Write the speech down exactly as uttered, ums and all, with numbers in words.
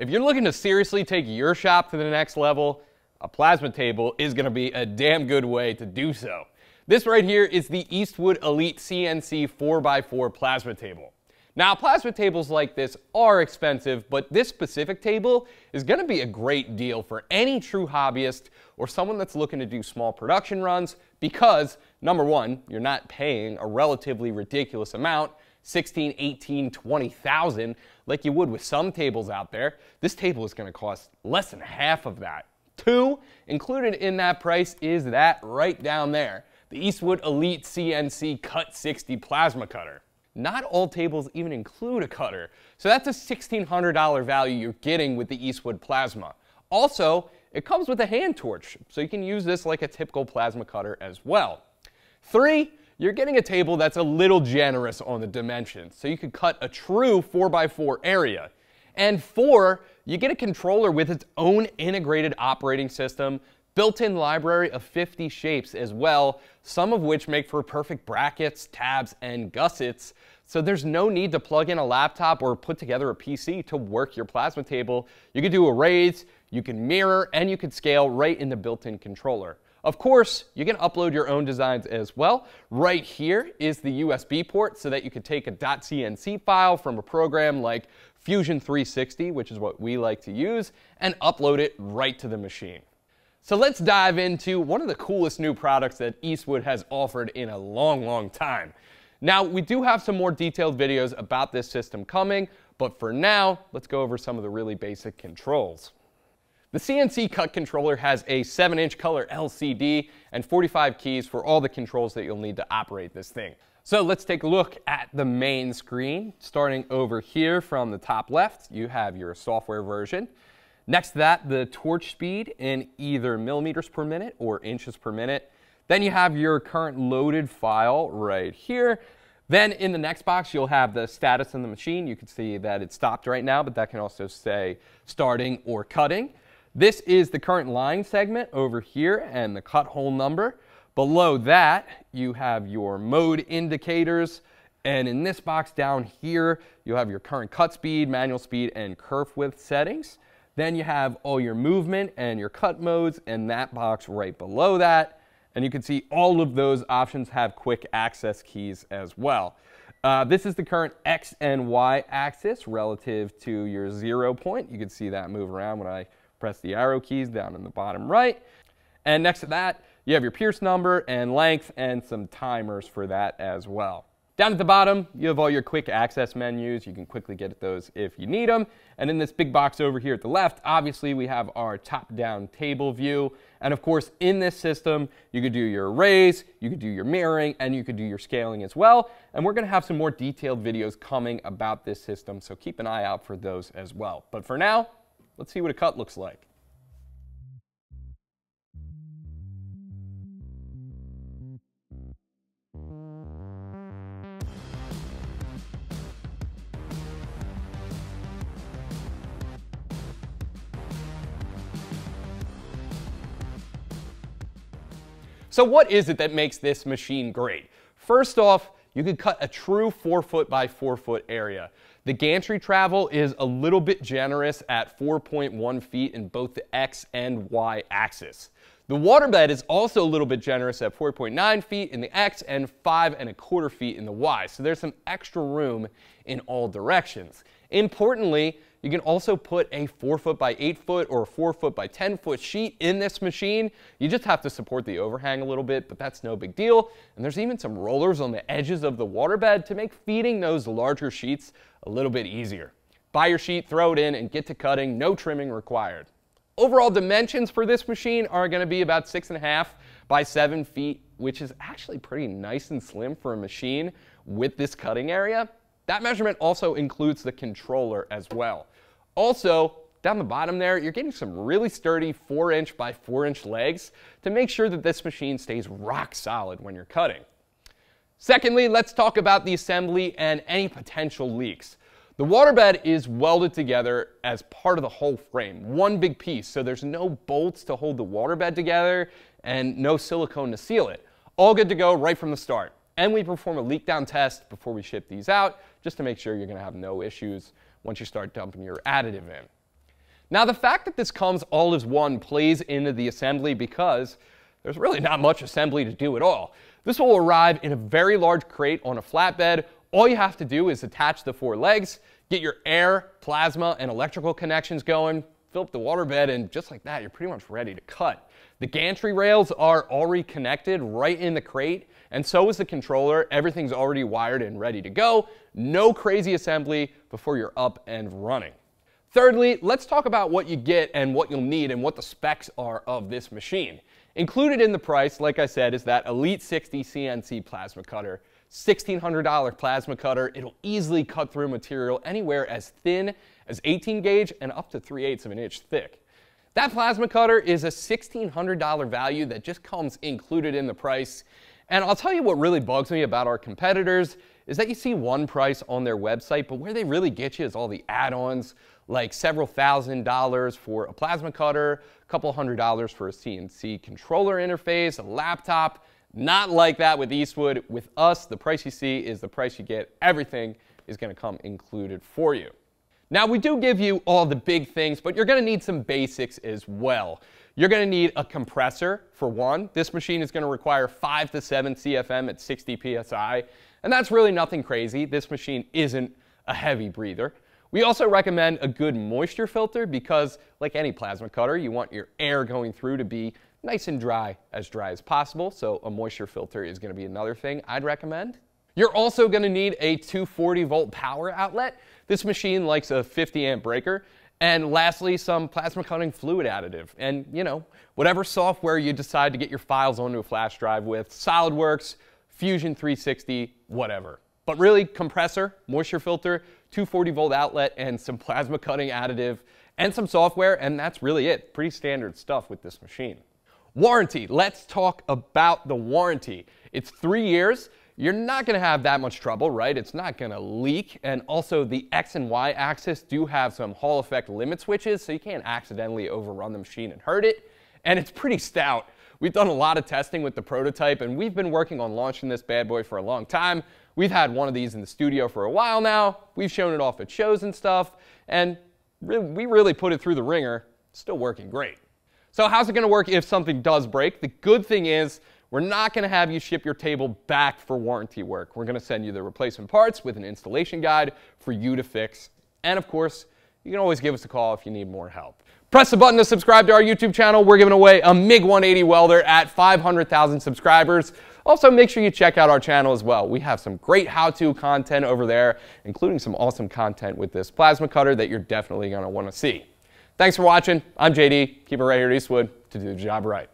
If you're looking to seriously take your shop to the next level, a plasma table is going to be a damn good way to do so. This right here is the Eastwood Elite C N C four by four plasma table. Now, plasma tables like this are expensive, but this specific table is going to be a great deal for any true hobbyist or someone that's looking to do small production runs because, number one, you're not paying a relatively ridiculous amount, sixteen, eighteen, twenty thousand, like you would with some tables out there. This table is going to cost less than half of that. Two, included in that price is that right down there, the Eastwood Elite C N C Cut sixty plasma cutter. Not all tables even include a cutter, so that's a sixteen hundred dollar value you're getting with the Eastwood plasma. Also, it comes with a hand torch, so you can use this like a typical plasma cutter as well. Three, you're getting a table that's a little generous on the dimensions, so you could cut a true four by four area. And four, you get a controller with its own integrated operating system, built-in library of fifty shapes as well, some of which make for perfect brackets, tabs, and gussets. So there's no need to plug in a laptop or put together a P C to work your plasma table. You can do arrays, you can mirror, and you can scale right in the built-in controller. Of course, you can upload your own designs as well. Right here is the U S B port so that you could take a .cnc file from a program like Fusion three sixty, which is what we like to use, and upload it right to the machine. So let's dive into one of the coolest new products that Eastwood has offered in a long, long time. Now, we do have some more detailed videos about this system coming, but for now, let's go over some of the really basic controls. The C N C Cut controller has a seven inch color L C D and forty-five keys for all the controls that you'll need to operate this thing. So let's take a look at the main screen. Starting over here from the top left, you have your software version. Next to that, the torch speed in either millimeters per minute or inches per minute. Then you have your current loaded file right here. Then in the next box, you'll have the status on the machine. You can see that it's stopped right now, but that can also say starting or cutting. This is the current line segment over here and the cut hole number. Below that, you have your mode indicators. And in this box down here, you'll have your current cut speed, manual speed, and kerf width settings. Then you have all your movement and your cut modes in that box right below that. And you can see all of those options have quick access keys as well. Uh, this is the current X and Y axis relative to your zero point. You can see that move around when I press the arrow keys down in the bottom right. And next to that, you have your pierce number and length and some timers for that as well. Down at the bottom, you have all your quick access menus. You can quickly get at those if you need them. And in this big box over here at the left, obviously we have our top-down table view. And of course, in this system, you could do your arrays, you could do your mirroring, and you could do your scaling as well. And we're gonna have some more detailed videos coming about this system, so keep an eye out for those as well. But for now, let's see what a cut looks like. So what is it that makes this machine great? First off, you could cut a true four foot by four foot area. The gantry travel is a little bit generous at four point one feet in both the X and Y axis. The waterbed is also a little bit generous at four point nine feet in the X and five and a quarter feet in the Y. So there's some extra room in all directions. Importantly, you can also put a four foot by eight foot or a four foot by ten foot sheet in this machine. You just have to support the overhang a little bit, but that's no big deal. And there's even some rollers on the edges of the waterbed to make feeding those larger sheets a little bit easier. Buy your sheet, throw it in, and get to cutting. No trimming required. Overall dimensions for this machine are going to be about six and a half by seven feet, which is actually pretty nice and slim for a machine with this cutting area. That measurement also includes the controller as well. Also, down the bottom there, you're getting some really sturdy four inch by four inch legs to make sure that this machine stays rock solid when you're cutting. Secondly, let's talk about the assembly and any potential leaks. The waterbed is welded together as part of the whole frame, one big piece, so there's no bolts to hold the waterbed together and no silicone to seal it. All good to go right from the start. And we perform a leak down test before we ship these out, just to make sure you're going to have no issues once you start dumping your additive in. Now, the fact that this comes all as one plays into the assembly because there's really not much assembly to do at all. This will arrive in a very large crate on a flatbed. All you have to do is attach the four legs, get your air, plasma, and electrical connections going, fill up the waterbed, and just like that, you're pretty much ready to cut. The gantry rails are already connected right in the crate, and so is the controller. Everything's already wired and ready to go. No crazy assembly before you're up and running. Thirdly, let's talk about what you get and what you'll need and what the specs are of this machine. Included in the price, like I said, is that Elite sixty C N C plasma cutter, sixteen hundred dollar plasma cutter. It'll easily cut through material anywhere as thin as eighteen gauge and up to three eighths of an inch thick. That plasma cutter is a sixteen hundred dollar value that just comes included in the price. And I'll tell you what really bugs me about our competitors is that you see one price on their website, but where they really get you is all the add-ons, like several thousand dollars for a plasma cutter, a couple hundred dollars for a C N C controller interface, a laptop. Not like that with Eastwood. With us, the price you see is the price you get. Everything is going to come included for you. Now, we do give you all the big things, but you're going to need some basics as well. You're going to need a compressor, for one. This machine is going to require five to seven C F M at sixty P S I, and that's really nothing crazy. This machine isn't a heavy breather. We also recommend a good moisture filter because, like any plasma cutter, you want your air going through to be nice and dry, as dry as possible, so a moisture filter is going to be another thing I'd recommend. You're also going to need a two forty volt power outlet. This machine likes a fifty amp breaker. And lastly, some plasma cutting fluid additive. And, you know, whatever software you decide to get your files onto a flash drive with, SolidWorks, Fusion three sixty, whatever. But really, compressor, moisture filter, two forty volt outlet, and some plasma cutting additive, and some software, and that's really it. Pretty standard stuff with this machine. Warranty. Let's talk about the warranty. It's three years. You're not going to have that much trouble, right? It's not going to leak. And also the X and Y axis do have some Hall effect limit switches, so you can't accidentally overrun the machine and hurt it. And it's pretty stout. We've done a lot of testing with the prototype, and we've been working on launching this bad boy for a long time. We've had one of these in the studio for a while now. We've shown it off at shows and stuff, and we really put it through the ringer. It's still working great. So how's it going to work if something does break? The good thing is, we're not going to have you ship your table back for warranty work. We're going to send you the replacement parts with an installation guide for you to fix. And of course, you can always give us a call if you need more help. Press the button to subscribe to our YouTube channel. We're giving away a MIG one eighty welder at five hundred thousand subscribers. Also, make sure you check out our channel as well. We have some great how-to content over there, including some awesome content with this plasma cutter that you're definitely going to want to see. Thanks for watching. I'm J D. Keep it right here at Eastwood to do the job right.